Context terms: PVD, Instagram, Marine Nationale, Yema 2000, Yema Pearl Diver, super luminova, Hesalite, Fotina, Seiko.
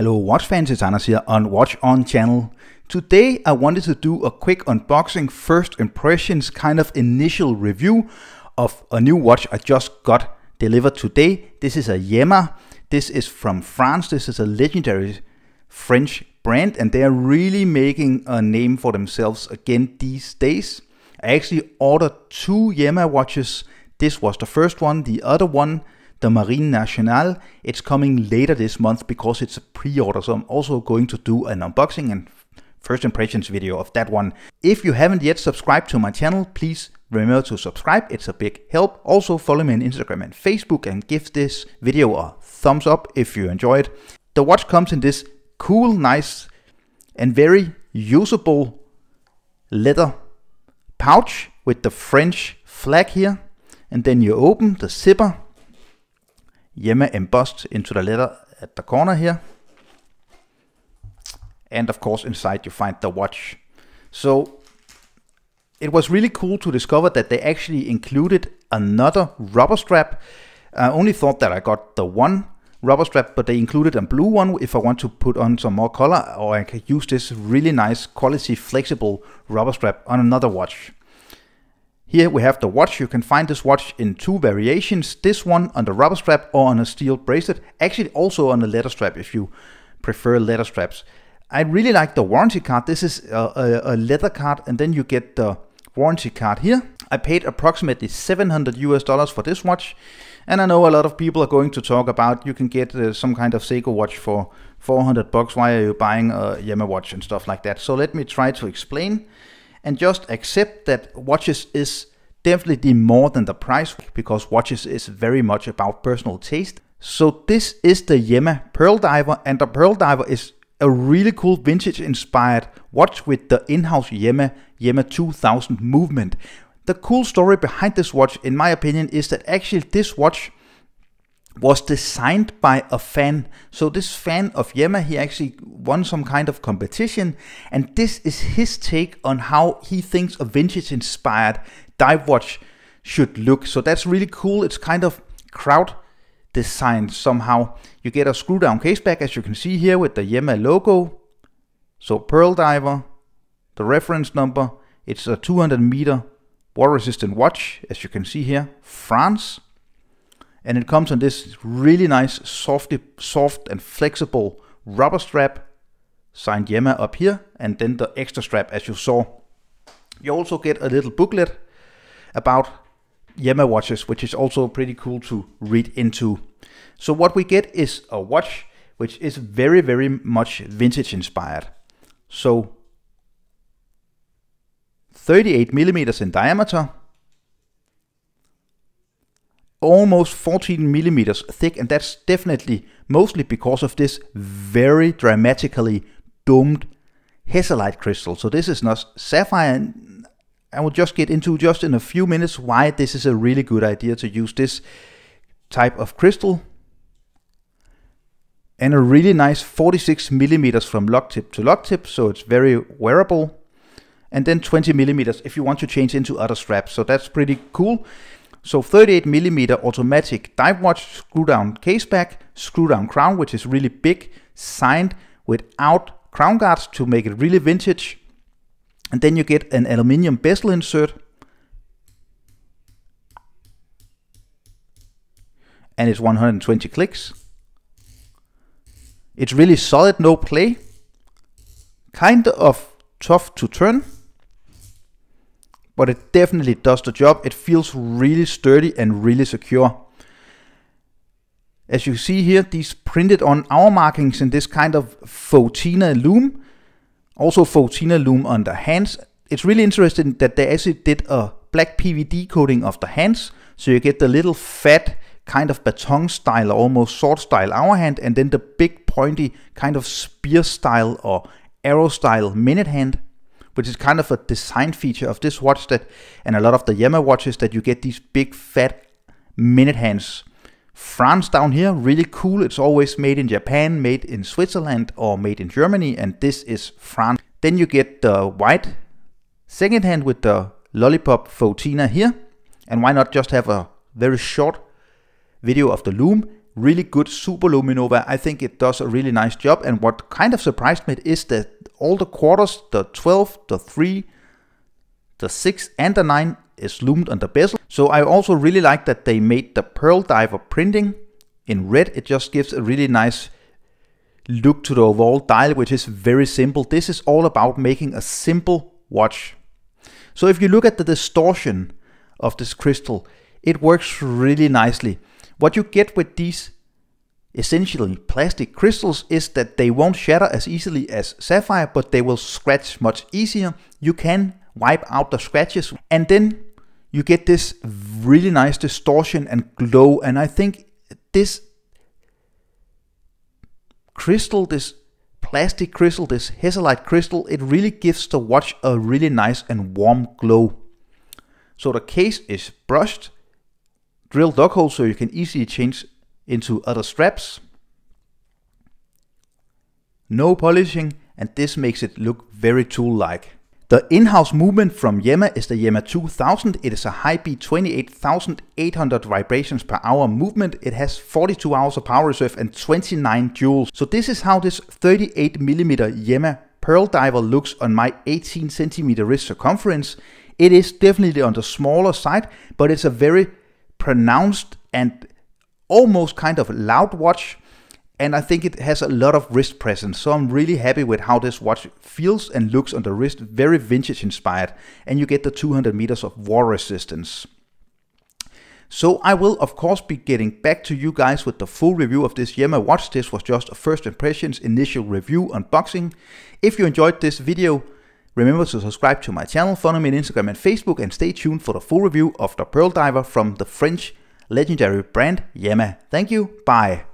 Hello watch fans, it's Anders here on Watch On channel. Today I wanted to do a quick unboxing, first impressions, kind of initial review of a new watch I just got delivered today. This is a Yema. This is from France. This is a legendary French brand and they are really making a name for themselves again these days. I actually ordered two Yema watches. This was the first one, the other one, the Marine Nationale. It's coming later this month because it's a pre-order, so I'm also going to do an unboxing and first impressions video of that one. If you haven't yet subscribed to my channel, please remember to subscribe, it's a big help. Also follow me on Instagram and Facebook and give this video a thumbs up if you enjoy it. The watch comes in this cool, nice and very usable leather pouch with the French flag here, and then you open the zipper. Yema embossed into the leather at the corner here. And of course inside you find the watch. So it was really cool to discover that they actually included another rubber strap. I only thought that I got the one rubber strap, but they included a blue one if I want to put on some more color, or I could use this really nice quality flexible rubber strap on another watch. Here we have the watch. You can find this watch in two variations. This one on the rubber strap or on a steel bracelet. Actually also on a leather strap if you prefer leather straps. I really like the warranty card. This is a leather card and then you get the warranty card here. I paid approximately $700 for this watch. And I know a lot of people are going to talk about you can get some kind of Seiko watch for $400. Why are you buying a Yema watch and stuff like that? So let me try to explain. And just accept that watches is definitely more than the price, because watches is very much about personal taste. So this is the Yema Pearl Diver, and the Pearl Diver is a really cool vintage inspired watch with the in-house Yema 2000 movement. The cool story behind this watch, in my opinion, is that actually this watch was designed by a fan. So this fan of Yema, he actually won some kind of competition, and this is his take on how he thinks a vintage inspired dive watch should look. So that's really cool. It's kind of crowd designed somehow. You get a screw down case back, as you can see here, with the Yema logo. So Pearl Diver, the reference number. It's a 200 meter water resistant watch, as you can see here, France. And it comes on this really nice, soft and flexible rubber strap, signed Yema up here, and then the extra strap as you saw. You also get a little booklet about Yema watches, which is also pretty cool to read into. So what we get is a watch which is very, very much vintage inspired. So 38 millimeters in diameter, almost 14 millimeters thick, and that's definitely mostly because of this very dramatically domed Hesalite crystal. So this is not sapphire, and I will just get into just in a few minutes why this is a really good idea to use this type of crystal. And a really nice 46 millimeters from lock tip to lock tip, so it's very wearable. And then 20 millimeters if you want to change into other straps, so that's pretty cool. So 38mm automatic dive watch, screw down case back, screw down crown, which is really big, signed without crown guards to make it really vintage. And then you get an aluminium bezel insert. And it's 120 clicks. It's really solid, no play. Kind of tough to turn, but it definitely does the job. It feels really sturdy and really secure. As you see here, these printed on hour markings in this kind of Fotina loom. Also Fotina loom on the hands. It's really interesting that they actually did a black PVD coating of the hands. So you get the little fat kind of baton style, almost sword style hour hand, and then the big pointy kind of spear style or arrow style minute hand, which is kind of a design feature of this watch that, and a lot of the Yema watches, that you get these big fat minute hands. France down here, really cool. It's always made in Japan, made in Switzerland or made in Germany, and this is France. Then you get the white second hand with the lollipop Fotina here. And why not just have a very short video of the loom. really good super luminova. I think it does a really nice job, and what kind of surprised me is that all the quarters, the 12, the 3, the 6 and the 9 is lumed on the bezel. So I also really like that they made the Pearl Diver printing in red. It just gives a really nice look to the overall dial, which is very simple. This is all about making a simple watch. So if you look at the distortion of this crystal, it works really nicely. What you get with these essentially plastic crystals is that they won't shatter as easily as sapphire, but they will scratch much easier. You can wipe out the scratches, and then you get this really nice distortion and glow. And I think this crystal, this plastic crystal, this Hesalite crystal, it really gives the watch a really nice and warm glow. So the case is brushed, drilled dog holes so you can easily change into other straps. No polishing, and this makes it look very tool-like. The in-house movement from Yema is the Yema 2000. It is a high beat 28,800 vibrations per hour movement. It has 42 hours of power reserve and 29 joules. So this is how this 38mm Yema Pearl Diver looks on my 18cm wrist circumference. It is definitely on the smaller side, but it's a very pronounced and almost kind of loud watch. And I think it has a lot of wrist presence, so I'm really happy with how this watch feels and looks on the wrist, very vintage inspired. And you get the 200 meters of water resistance. So I will of course be getting back to you guys with the full review of this Yema watch. This was just a first impressions, initial review, unboxing. If you enjoyed this video, remember to subscribe to my channel, follow me on Instagram and Facebook, and stay tuned for the full review of the Pearl Diver from the French legendary brand Yema. Thank you, bye.